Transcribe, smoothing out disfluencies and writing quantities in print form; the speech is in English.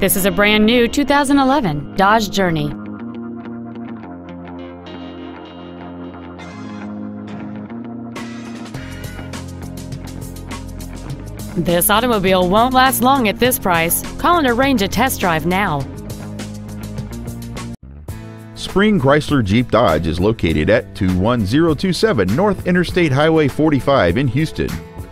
This is a brand new 2011 Dodge Journey. This automobile won't last long at this price. Call and arrange a test drive now. Spring Chrysler Jeep Dodge is located at 21027 North Interstate Highway 45 in Houston.